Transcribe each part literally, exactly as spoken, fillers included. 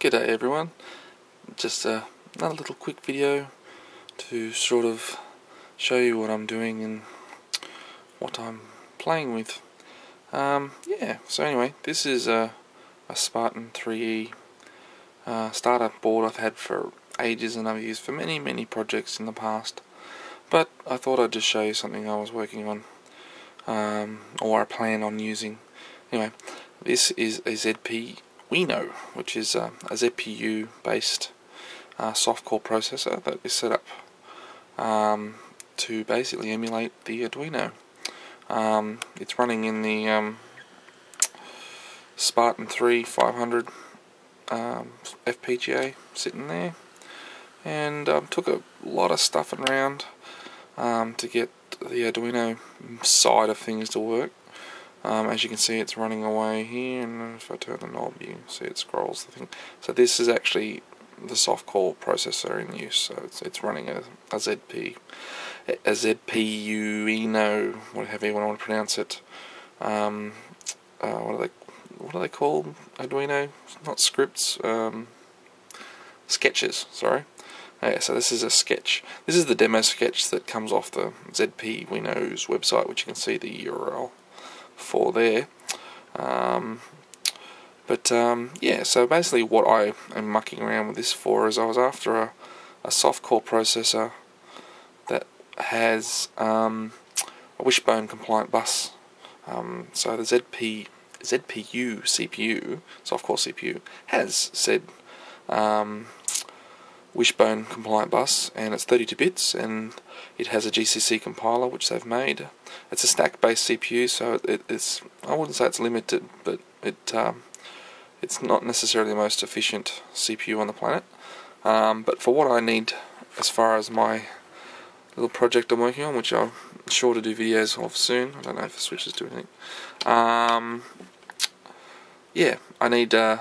G'day everyone, just uh, another little quick video to sort of show you what I'm doing and what I'm playing with. Um, yeah, so anyway, this is a, a Spartan three E uh, startup board I've had for ages and I've used for many many projects in the past, but I thought I'd just show you something I was working on um, or I plan on using. Anyway, this is a Z P U Wino, which is uh, a Z P U based uh, softcore processor that is set up um, to basically emulate the Arduino. Um, it's running in the um, Spartan three five hundred um, F P G A sitting there, and um, took a lot of stuff around um, to get the Arduino side of things to work. Um, as you can see, it's running away here, and if I turn the knob you can see it scrolls the thing. So this is actually the softcore processor in use, so it's, it's running a, a Z P, a zpuino, whatever you want to pronounce it. Um, uh, what are they, what are they called, Arduino? Not scripts, um, sketches, sorry. Yeah, so this is a sketch. This is the demo sketch that comes off the zpuino's website, which you can see the U R L for there, um, but um, yeah. So basically, what I am mucking around with this for is I was after a, a softcore processor that has um, a Wishbone compliant bus. Um, so the Z P Z P U C P U, softcore C P U, has said um, Wishbone compliant bus, and it's thirty-two bits, and it has a G C C compiler which they've made. It's a stack-based C P U, so it, it's I wouldn't say it's limited, but it um, it's not necessarily the most efficient C P U on the planet. Um, but for what I need, as far as my little project I'm working on, which I'm sure to do videos of soon, I don't know if the switch is doing anything. Um, yeah, I need. Uh,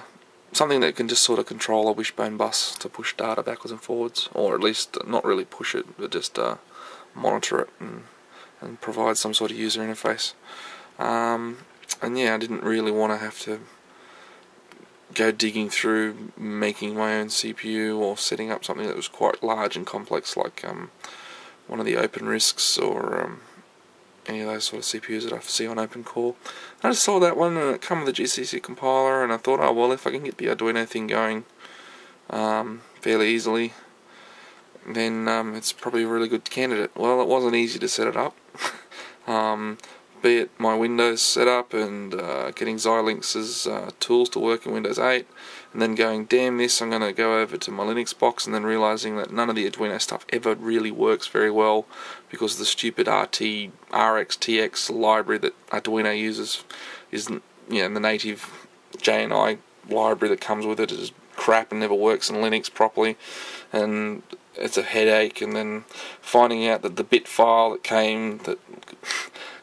Something that can just sort of control a Wishbone bus to push data backwards and forwards, or at least not really push it, but just uh, monitor it and, and provide some sort of user interface. Um, and yeah, I didn't really want to have to go digging through making my own C P U or setting up something that was quite large and complex, like um, one of the OpenRISCs or um, any of those sort of C P Us that I see on OpenCore. I just saw that one and it came with a G C C compiler, and I thought, oh well, if I can get the Arduino thing going um, fairly easily, then um, it's probably a really good candidate. Well, it wasn't easy to set it up, um, be it my Windows setup and uh, getting Xilinx's uh, tools to work in Windows eight, and then going, damn this, I'm going to go over to my Linux box, and then realising that none of the Arduino stuff ever really works very well because of the stupid R T, R X, T X library that Arduino uses isn't, you know, the native J N I library that comes with it is crap and never works in Linux properly, and it's a headache, and then finding out that the bit file that came, that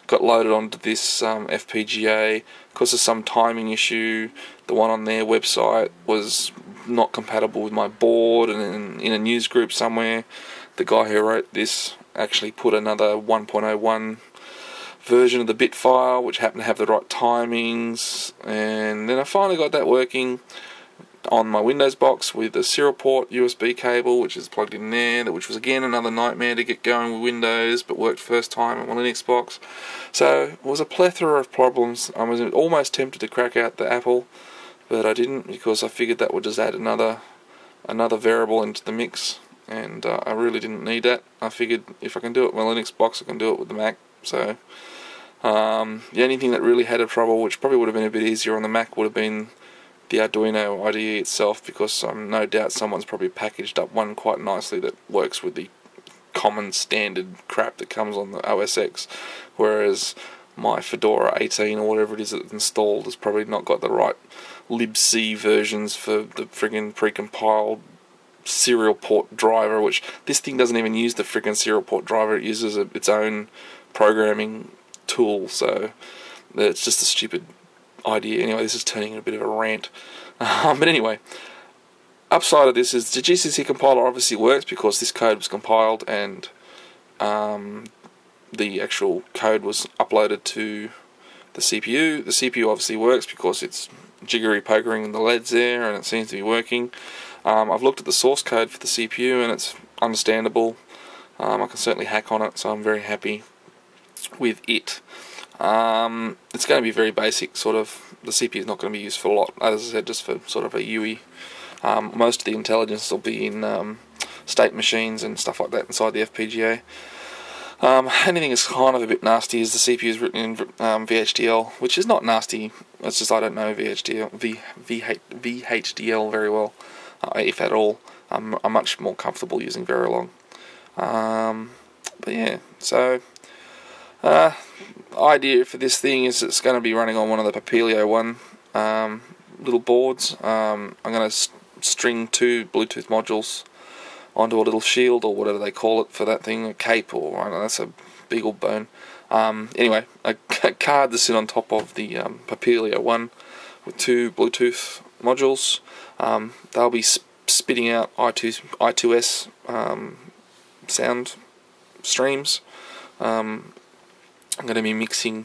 got loaded onto this um, F P G A because of some timing issue. The one on their website was not compatible with my board, and in, in a news group somewhere, the guy who wrote this actually put another one point oh one version of the bit file, which happened to have the right timings, and then I finally got that working on my Windows box with a serial port U S B cable, which is plugged in there, which was again another nightmare to get going with Windows, but worked first time on my Linux box. So it was a plethora of problems. I was almost tempted to crack out the Apple, but I didn't, because I figured that would just add another another variable into the mix, and uh, I really didn't need that. I figured if I can do it with my Linux box, I can do it with the Mac. So um, the only thing that really had a trouble, which probably would have been a bit easier on the Mac, would have been the Arduino I D E itself, because I'm um, no doubt someone's probably packaged up one quite nicely that works with the common standard crap that comes on the O S X, whereas my Fedora eighteen or whatever it is that's installed has probably not got the right libc versions for the friggin' precompiled serial port driver, which this thing doesn't even use the friggin' serial port driver, it uses a, its own programming tool, so it's just a stupid idea. Anyway, this is turning into a bit of a rant. Um, but anyway, upside of this is the G C C compiler obviously works, because this code was compiled and um, the actual code was uploaded to the C P U. The C P U obviously works because it's jiggery pokering the L E Ds there, and it seems to be working. Um, I've looked at the source code for the C P U and it's understandable. Um, I can certainly hack on it, so I'm very happy with it. Um, it's going to be very basic, sort of. The C P U is not going to be used for a lot, as I said, just for sort of a U I. Um, most of the intelligence will be in um, state machines and stuff like that inside the F P G A. Um, anything is kind of a bit nasty is the C P U is written in um, V H D L, which is not nasty. It's just I don't know V H D L, v, v, H D L very well, uh, if at all. I'm, I'm much more comfortable using Verilog. Um, but yeah, so uh, idea for this thing is it's going to be running on one of the Papilio One um, little boards. Um, I'm going to string two Bluetooth modules onto a little shield or whatever they call it for that thing, a cape, or I don't know, that's a big old bone. Um, anyway, a, a card to sit on top of the um, Papilio One with two Bluetooth modules. Um, they'll be sp spitting out I two S um, sound streams. Um, I'm going to be mixing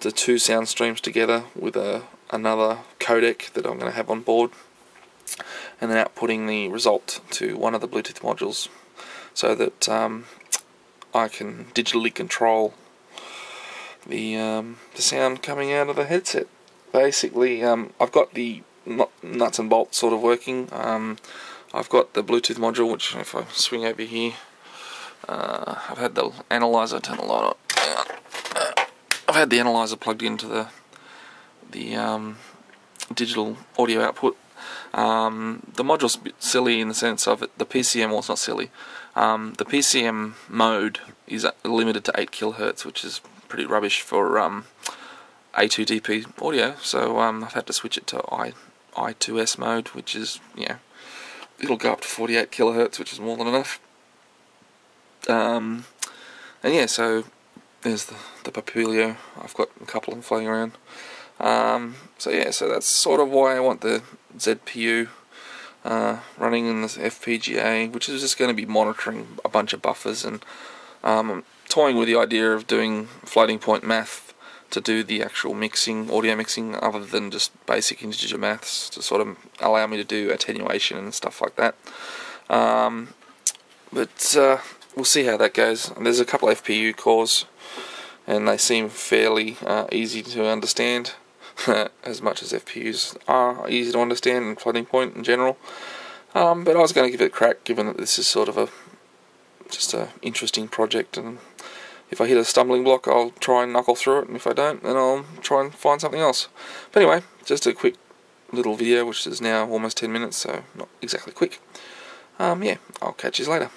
the two sound streams together with a, another codec that I'm going to have on board, and then outputting the result to one of the Bluetooth modules, so that um, I can digitally control the um, the sound coming out of the headset. Basically, um, I've got the nuts and bolts sort of working. Um, I've got the Bluetooth module, which if I swing over here, uh, I've had the analyzer turn the light on. I've had the analyzer plugged into the the um, digital audio output. Um, the module's a bit silly in the sense of it, the P C M, well, it's not silly. Um, the P C M mode is limited to eight kilohertz, which is pretty rubbish for um, A two D P audio, so um, I've had to switch it to I two S mode, which is, you know, it'll go up to forty-eight kilohertz, which is more than enough. Um, and yeah, so there's the, the Papilio. I've got a couple of them floating around. Um, so yeah, so that's sort of why I want the Z P U uh, running in this F P G A, which is just going to be monitoring a bunch of buffers, and um, I'm toying with the idea of doing floating point math to do the actual mixing, audio mixing, other than just basic integer maths, to sort of allow me to do attenuation and stuff like that. Um, but uh, we'll see how that goes. And there's a couple of F P U cores, and they seem fairly uh, easy to understand, as much as F P Us are easy to understand and floating point in general. Um, but I was going to give it a crack, given that this is sort of a just a interesting project, and if I hit a stumbling block, I'll try and knuckle through it, and if I don't, then I'll try and find something else. But anyway, just a quick little video, which is now almost ten minutes, so not exactly quick. Um, yeah, I'll catch you later.